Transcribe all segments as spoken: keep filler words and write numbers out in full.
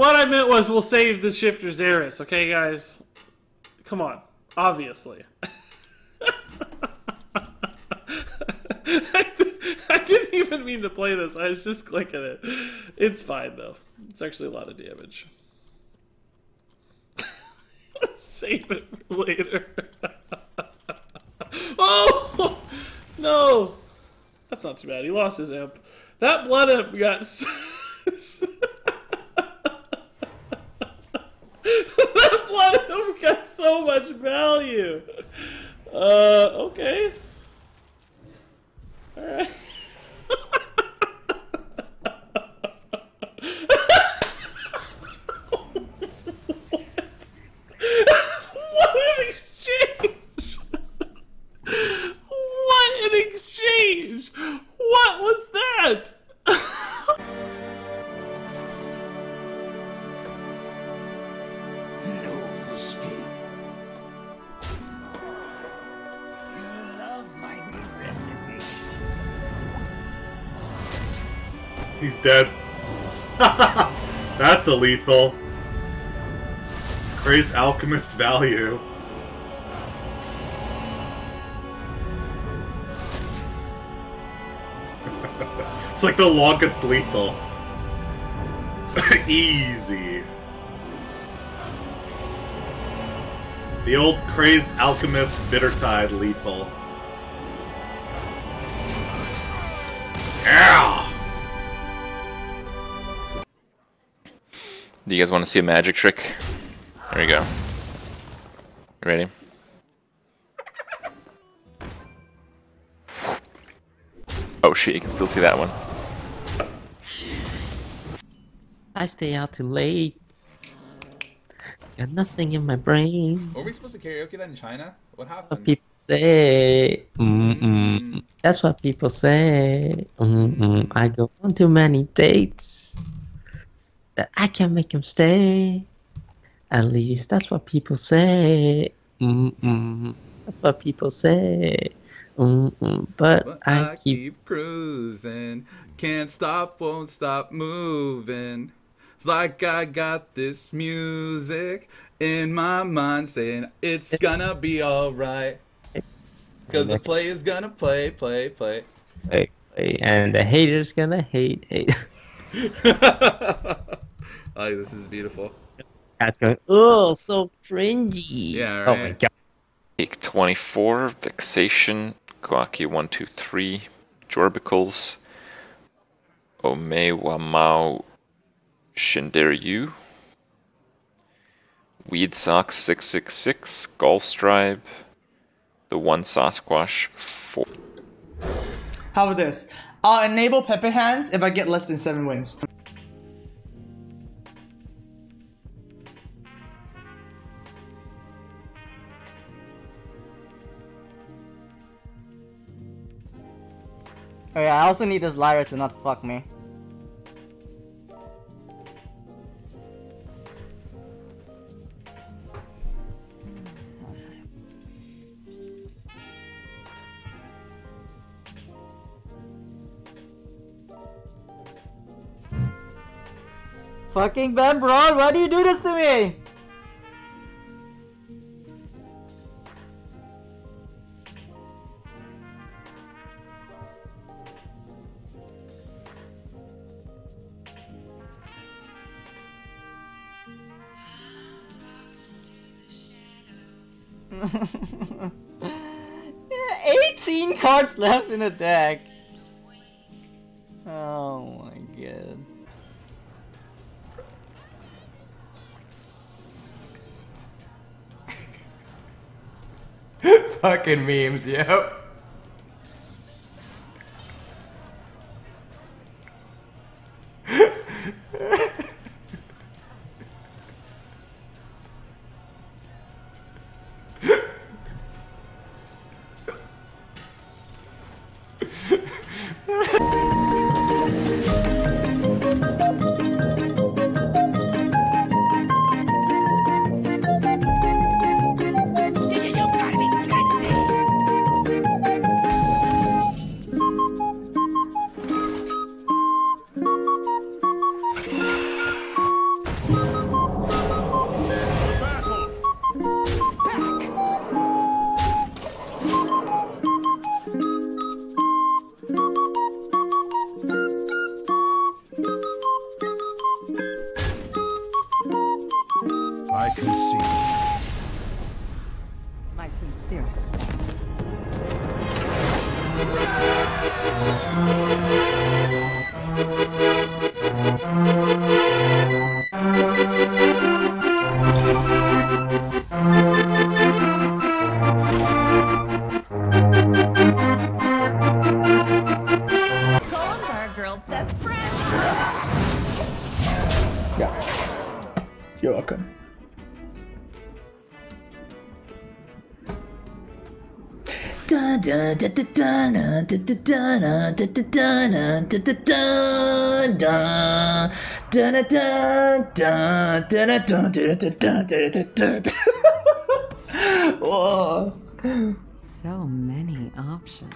what I meant was we'll save the Shifter Zerus, okay, guys? Come on. Obviously. I, I didn't even mean to play this. I was just clicking it. It's fine, though. It's actually a lot of damage. Let's save it for later. Oh! No! That's not too bad. He lost his imp. That blood imp got... that blood imp got so much value. Uh, okay. Alright. What an exchange! What an exchange! What was that? No escape. You love my new recipe. He's dead. That's a lethal. Crazed Alchemist value. It's like the longest lethal. Easy. The old Crazed Alchemist Bittertide lethal. Yeah! Do you guys want to see a magic trick? There we go. Ready? Oh shit, you can still see that one. I stay out too late. Got nothing in my brain. Were we supposed to karaoke that in China? What happened? What people say. Mm-mm. That's what people say. Mm-mm. I go on too many dates that I can't make them stay. At least that's what people say. Mm-mm. That's what people say. Mm-mm. But, but I, I keep... keep cruising. Can't stop, won't stop moving. It's like I got this music in my mind saying it's gonna be alright. Because the play is gonna play, play, play. Play, play. And the hater's gonna hate, hate. Oh, this is beautiful. That's going, oh, so cringy. Yeah, right. Oh my god. Week twenty-four, Vexation, Kwaki one two three, Jorbicles, Ome Wamau Shindariu, Weed Sox six six six, Golf Stribe, the one Sasquash four. How about this? I'll enable Pepper Hands if I get less than seven wins. Okay, I also need this Lyra to not fuck me. Fucking Ben Braun, why do you do this to me? eighteen cards left in the deck. Oh my god. Fucking memes, yo. Whoa. So many options.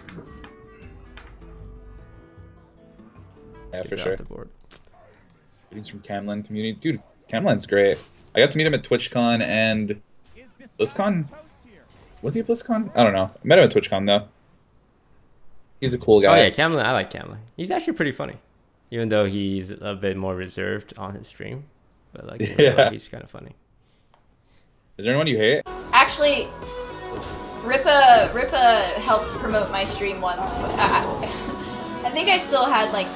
Yeah, for sure. Greetings from Camlin community. Dude, Camlin's great. I got to meet him at TwitchCon and BlizzCon? Was he at BlizzCon? I don't know. I met him at TwitchCon though. He's a cool guy. Oh yeah, Camlin. I like Camlin. He's actually pretty funny, even though he's a bit more reserved on his stream. But like, yeah. Really, like he's kind of funny. Is there anyone you hate? Actually, Ripa Ripa helped promote my stream once. But I, I think I still had like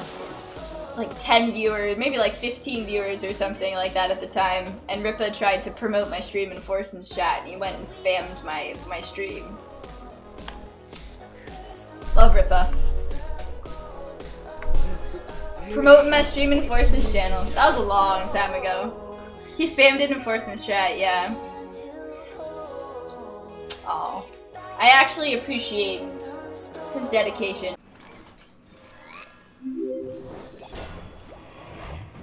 like ten viewers, maybe like fifteen viewers or something like that at the time. And Ripa tried to promote my stream in Forson's chat, and he went and spammed my my stream. Love Ripa. Promoting my stream in Forson's channel. That was a long time ago. He spammed it in Forson's chat, yeah. Oh, I actually appreciate his dedication.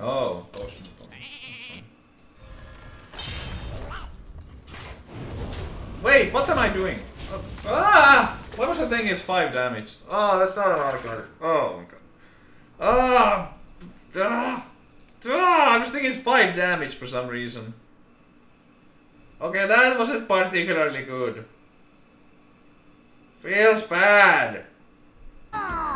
Oh, ocean. Wait, what am I doing? Oh. Ah! What was the thing is five damage? Oh, that's not a lot of card. Oh my god. Ah! Ah! Ah! I'm just thinking it's five damage for some reason. Okay, that wasn't particularly good. Feels bad. Ah.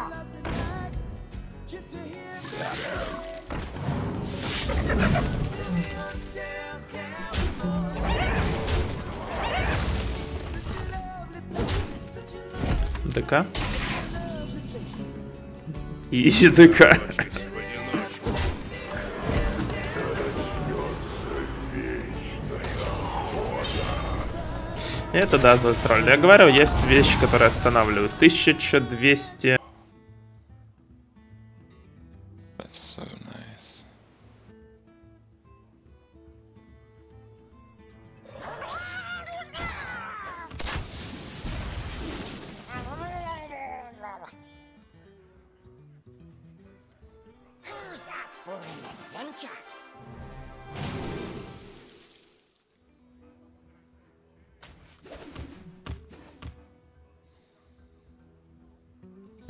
ДК? Изи ДК. Это да, за тролль. Я говорю, есть вещи, которые останавливают. тысяча двести.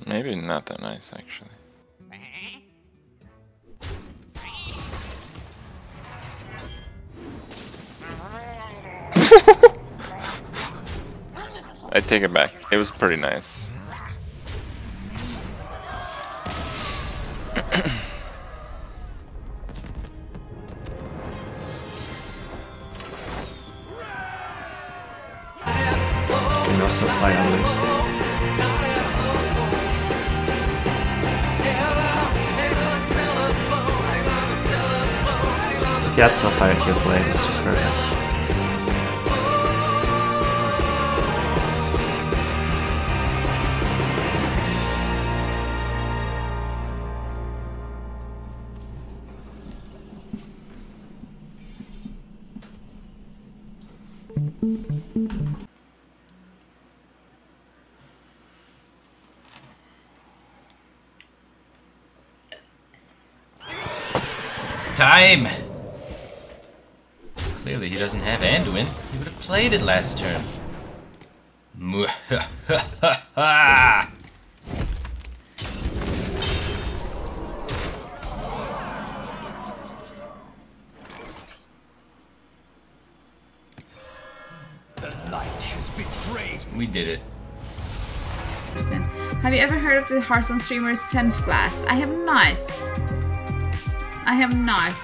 Maybe not that nice, actually. I take it back. It was pretty nice. Yeah, that's not how you play, this is perfect. It's time! Clearly he doesn't have Anduin. He would have played it last turn. The light has betrayed. We did it. Have you ever heard of the Hearthstone streamer Senfglass? I have not. I have not.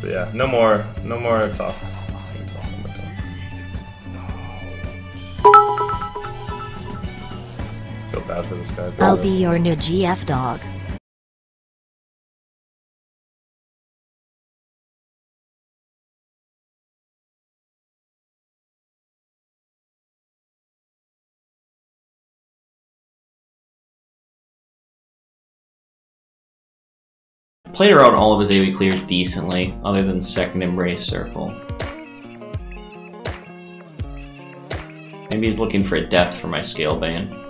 But yeah, no more, no more talk. No more talk. bad for this guy. But I'll be your new G F dog. Played around all of his A O E clears decently, other than second Embrace Circle. Maybe he's looking for a death for my Scale Bane.